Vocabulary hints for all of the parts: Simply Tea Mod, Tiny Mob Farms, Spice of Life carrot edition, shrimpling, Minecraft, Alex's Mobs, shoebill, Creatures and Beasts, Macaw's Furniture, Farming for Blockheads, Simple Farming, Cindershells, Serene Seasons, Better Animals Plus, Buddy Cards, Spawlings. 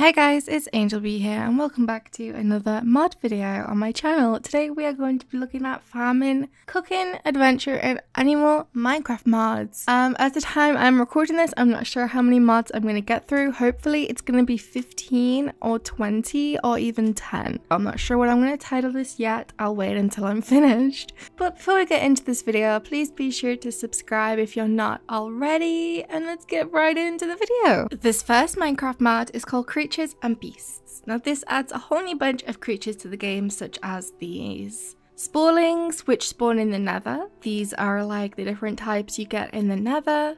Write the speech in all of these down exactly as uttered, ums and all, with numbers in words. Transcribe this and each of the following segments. Hey guys, it's Angel B here and welcome back to another mod video on my channel. Today we are going to be looking at farming, cooking, adventure and animal Minecraft mods. Um, at the time I'm recording this, I'm not sure how many mods I'm going to get through. Hopefully it's going to be fifteen or twenty or even ten. I'm not sure what I'm going to title this yet. I'll wait until I'm finished. But before we get into this video, please be sure to subscribe if you're not already and let's get right into the video. This first Minecraft mod is called Creatures and Beasts. Now this adds a whole new bunch of creatures to the game, such as these Spawlings, which spawn in the Nether. These are like the different types you get in the Nether,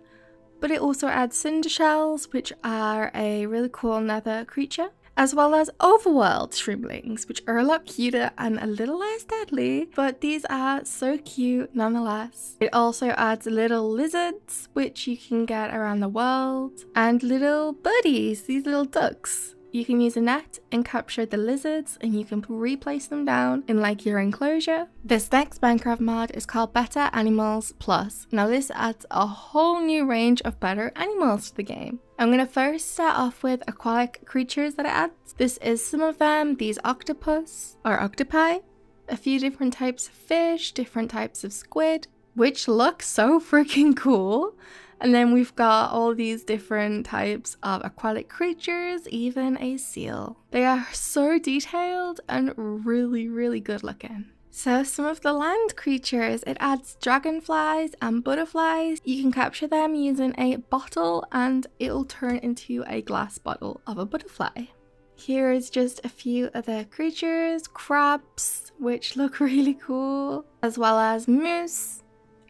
but it also adds Cindershells, which are a really cool Nether creature, as well as overworld shrimplings, which are a lot cuter and a little less deadly, but these are so cute nonetheless. It also adds little lizards, which you can get around the world, and little birdies, these little ducks. You can use a net and capture the lizards and you can replace them down in like your enclosure. This next Minecraft mod is called Better Animals Plus. Now this adds a whole new range of better animals to the game. I'm going to first start off with aquatic creatures that it adds. This is some of them, these octopus or octopi, a few different types of fish, different types of squid, which look so freaking cool. And then we've got all these different types of aquatic creatures, even a seal. They are so detailed and really, really good looking. So some of the land creatures, it adds dragonflies and butterflies. You can capture them using a bottle and it'll turn into a glass bottle of a butterfly. Here is just a few other creatures, crabs, which look really cool, as well as moose,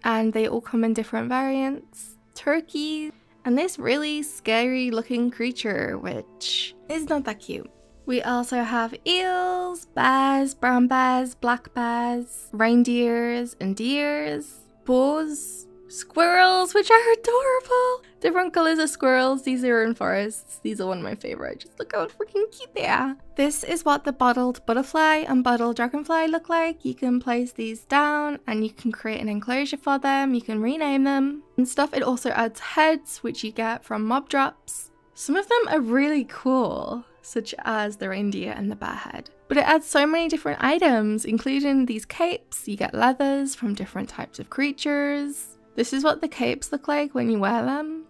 and they all come in different variants. Turkey, and this really scary looking creature, which is not that cute. We also have eels, bears, brown bears, black bears, reindeers and deers, boars, squirrels, which are adorable. Different colors of squirrels. These are in forests. These are one of my favorite. Just look how freaking cute they are. This is what the bottled butterfly and bottled dragonfly look like. You can place these down and you can create an enclosure for them. You can rename them and stuff. It also adds heads, which you get from mob drops. Some of them are really cool, such as the reindeer and the bear head. But it adds so many different items, including these capes. You get leathers from different types of creatures. This is what the capes look like when you wear them.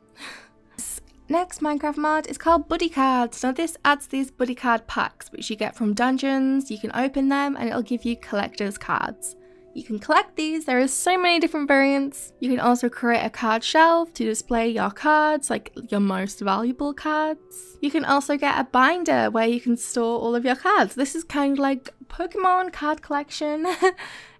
This next Minecraft mod is called Buddy Cards. Now this adds these buddy card packs, which you get from dungeons. You can open them and it'll give you collector's cards. You can collect these. There are so many different variants. You can also create a card shelf to display your cards, like your most valuable cards. You can also get a binder where you can store all of your cards. This is kind of like Pokemon card collection.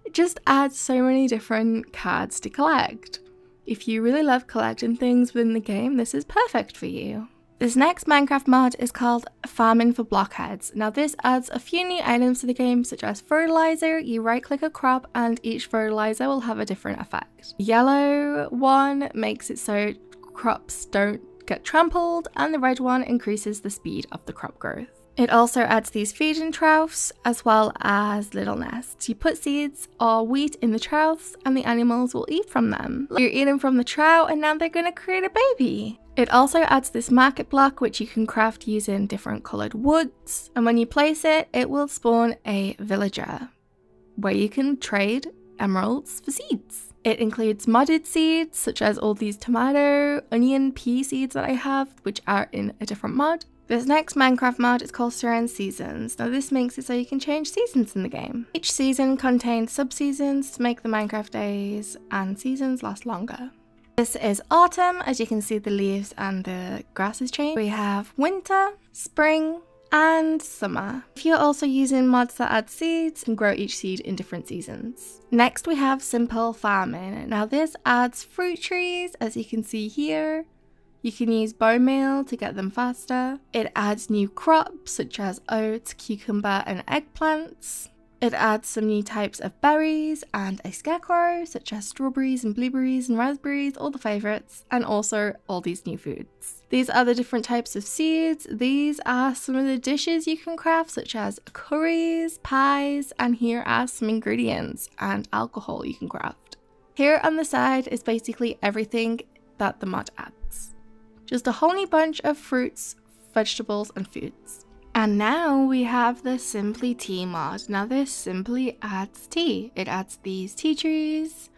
It just adds so many different cards to collect. If you really love collecting things within the game, this is perfect for you. This next Minecraft mod is called Farming for Blockheads. Now this adds a few new items to the game, such as fertilizer. You right click a crop and each fertilizer will have a different effect. Yellow one makes it so crops don't get trampled and the red one increases the speed of the crop growth. It also adds these feeding troughs as well as little nests. You put seeds or wheat in the troughs and the animals will eat from them. You're eating from the trough and now they're going to create a baby. It also adds this market block, which you can craft using different coloured woods, and when you place it, it will spawn a villager where you can trade emeralds for seeds. It includes modded seeds, such as all these tomato, onion, pea seeds that I have, which are in a different mod. This next Minecraft mod is called Serene Seasons. Now this makes it so you can change seasons in the game. Each season contains sub-seasons to make the Minecraft days and seasons last longer. This is autumn. As you can see, the leaves and the grasses change. We have winter, spring, and summer. If you're also using mods that add seeds, you can grow each seed in different seasons. Next we have Simple Farming. Now this adds fruit trees, as you can see here. You can use bone meal to get them faster. It adds new crops such as oats, cucumber, and eggplants. It adds some new types of berries and a scarecrow, such as strawberries and blueberries and raspberries, all the favourites, and also all these new foods. These are the different types of seeds. These are some of the dishes you can craft, such as curries, pies, and here are some ingredients and alcohol you can craft. Here on the side is basically everything that the mod adds. Just a whole new bunch of fruits, vegetables, and foods. And now we have the Simply Tea mod. Now this simply adds tea. It adds these tea trees,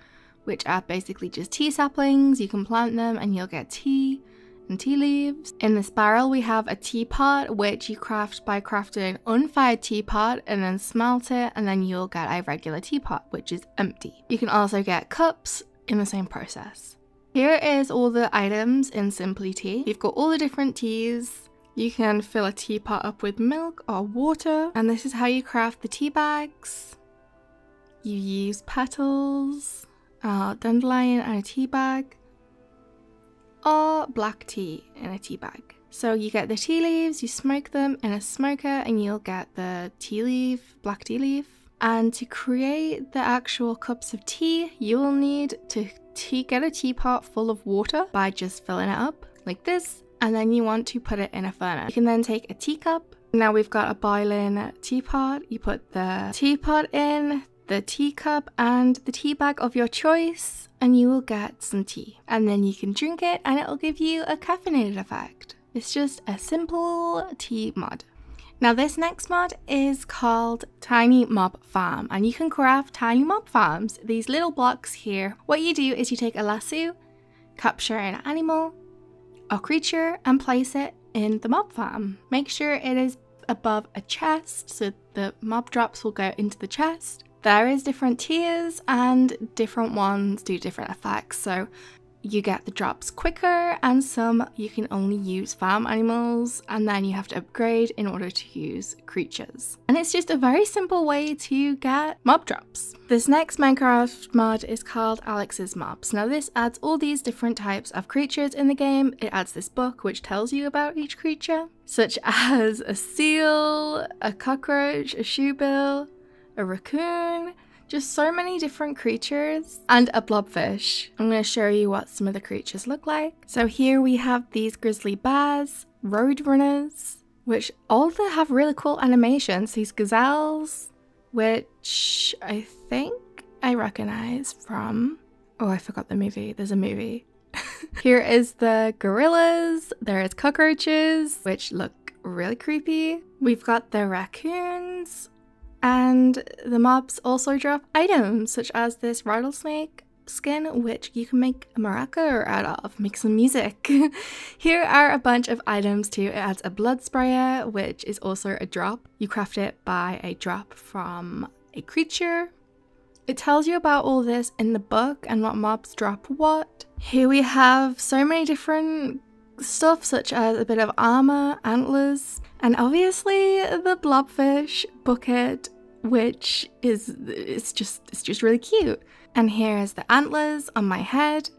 which are basically just tea saplings. You can plant them and you'll get tea and tea leaves. In this barrel we have a teapot, which you craft by crafting unfired teapot and then smelt it, and then you'll get a regular teapot, which is empty. You can also get cups in the same process. Here is all the items in Simply Tea. You've got all the different teas. You can fill a teapot up with milk or water, and this is how you craft the tea bags. You use petals, uh, dandelion and a tea bag, or black tea in a tea bag. So you get the tea leaves, you smoke them in a smoker, and you'll get the tea leaf, black tea leaf. And to create the actual cups of tea, you will need to tea get a teapot full of water by just filling it up like this. And then you want to put it in a furnace. You can then take a teacup. Now we've got a boiling teapot. You put the teapot in, the teacup, and the tea bag of your choice, and you will get some tea. And then you can drink it, and it'll give you a caffeinated effect. It's just a simple tea mod. Now this next mod is called Tiny Mob Farm, and you can craft tiny mob farms. These little blocks here. What you do is you take a lasso, capture an animal, a creature, and place it in the mob farm. Make sure it is above a chest, so the mob drops will go into the chest. There is different tiers, and different ones do different effects, so you get the drops quicker, and some you can only use farm animals, and then you have to upgrade in order to use creatures. And it's just a very simple way to get mob drops. This next Minecraft mod is called Alex's Mobs. Now this adds all these different types of creatures in the game. It adds this book which tells you about each creature, such as a seal, a cockroach, a shoebill, a raccoon, just so many different creatures, and a blobfish. I'm going to show you what some of the creatures look like. So here we have these grizzly bears, roadrunners, which all of them have really cool animations. These gazelles, which I think I recognize from, oh, I forgot the movie. There's a movie. Here is the gorillas. There is cockroaches, which look really creepy. We've got the raccoons. And the mobs also drop items, such as this rattlesnake skin, which you can make a maraca out of, make some music. Here are a bunch of items too. It adds a blood sprayer, which is also a drop. You craft it by a drop from a creature. It tells you about all this in the book and what mobs drop what. Here we have so many different stuff, such as a bit of armor, antlers, and obviously the blobfish bucket, which is it's just it's just really cute. And here is the antlers on my head,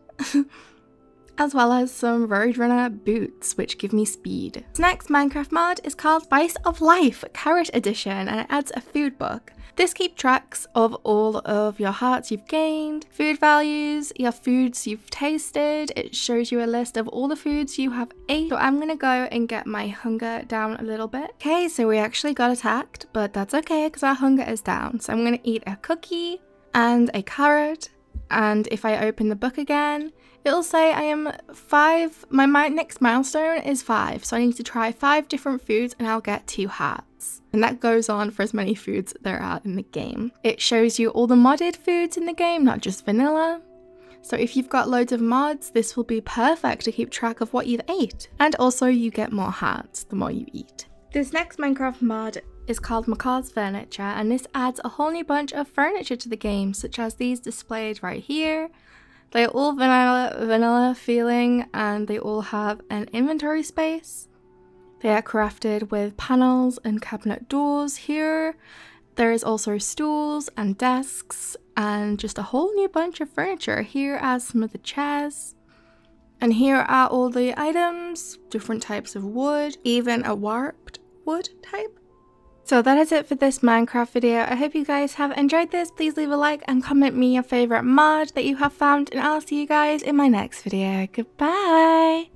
as well as some roadrunner boots, which give me speed. This next Minecraft mod is called Spice of Life Carrot Edition, and it adds a food book. This keeps tracks of all of your hearts you've gained, food values, your foods you've tasted. It shows you a list of all the foods you have ate. So I'm gonna go and get my hunger down a little bit. Okay, so we actually got attacked, but that's okay because our hunger is down. So I'm gonna eat a cookie and a carrot. And if I open the book again, it'll say I am five, my, my next milestone is five. So I need to try five different foods and I'll get two hearts. And that goes on for as many foods there are in the game. It shows you all the modded foods in the game, not just vanilla. So if you've got loads of mods, this will be perfect to keep track of what you've ate. And also you get more hearts the more you eat. This next Minecraft mod is called Macaw's Furniture, and this adds a whole new bunch of furniture to the game, such as these displayed right here. They're all vanilla, vanilla feeling, and they all have an inventory space. They are crafted with panels and cabinet doors here. There is also stools and desks and just a whole new bunch of furniture. Here are some of the chairs. And here are all the items, different types of wood, even a warped wood type. So that is it for this Minecraft video. I hope you guys have enjoyed this. Please leave a like and comment me your favorite mod that you have found, and I'll see you guys in my next video. Goodbye!